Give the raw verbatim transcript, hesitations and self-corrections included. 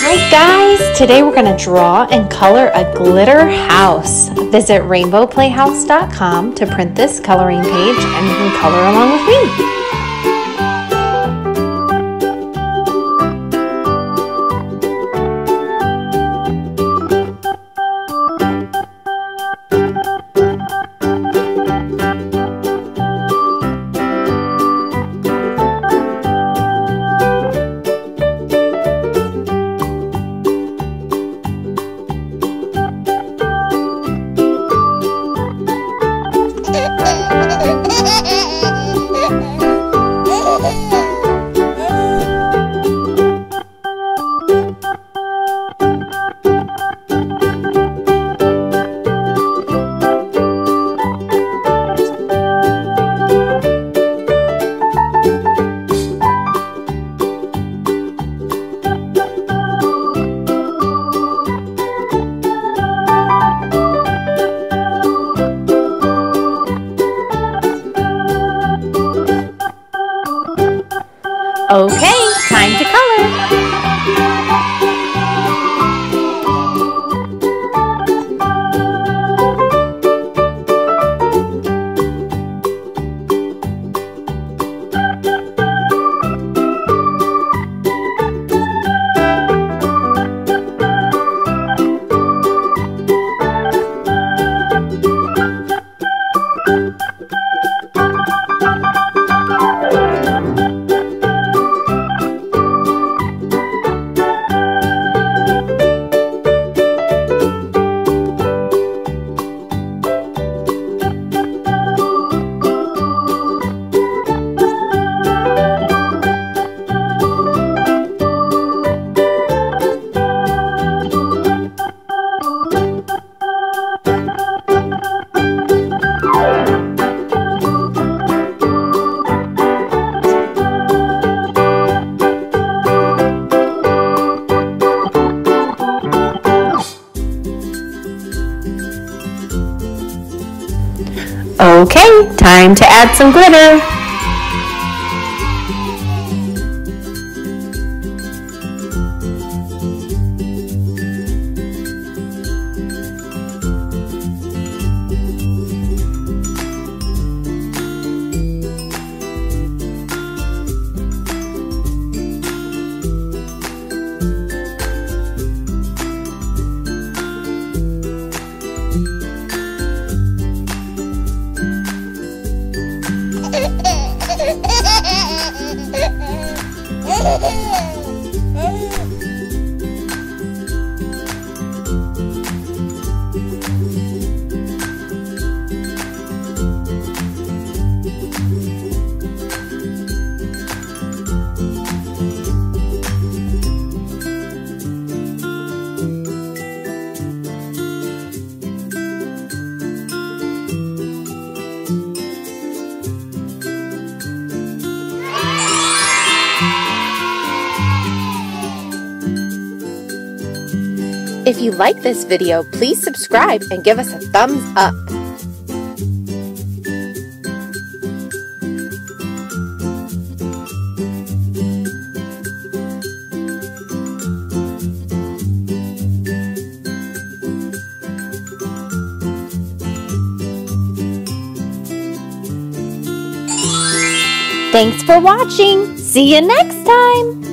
Hi guys! Today we're going to draw and color a glitter house. Visit rainbow playhouse dot com to print this coloring page and you can color along with me. Okay, time to color! Okay, time to add some glitter. If you like this video, please subscribe and give us a thumbs up. Thanks for watching. See you next time.